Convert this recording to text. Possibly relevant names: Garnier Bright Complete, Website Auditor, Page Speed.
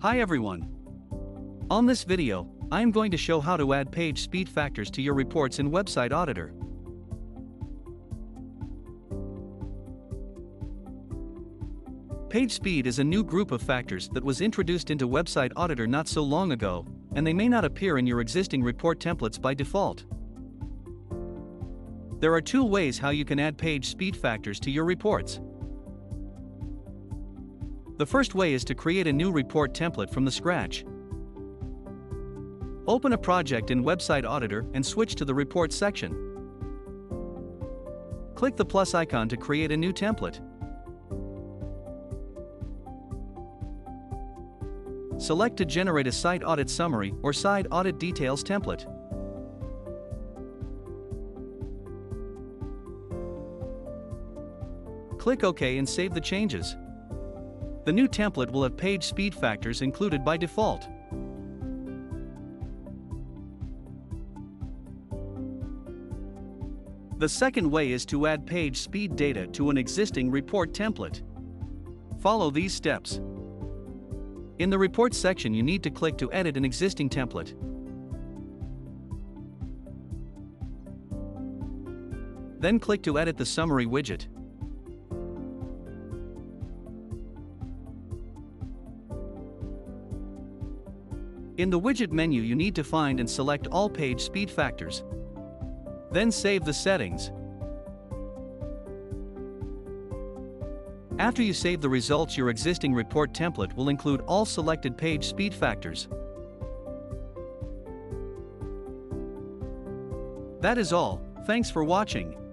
Hi everyone. On this video, I am going to show how to add page speed factors to your reports in Website Auditor. Page speed is a new group of factors that was introduced into Website Auditor not so long ago, and they may not appear in your existing report templates by default. There are two ways how you can add page speed factors to your reports. The first way is to create a new report template from the scratch. Open a project in Website Auditor and switch to the Reports section. Click the plus icon to create a new template. Select to generate a Site Audit Summary or Site Audit Details template. Click OK and save the changes. The new template will have page speed factors included by default. The second way is to add page speed data to an existing report template. Follow these steps. In the Reports section, you need to click to edit an existing template. Then click to edit the Summary widget. In the widget menu, you need to find and select all page speed factors. Then save the settings. After you save the results, your existing report template will include all selected page speed factors. That is all. Thanks for watching.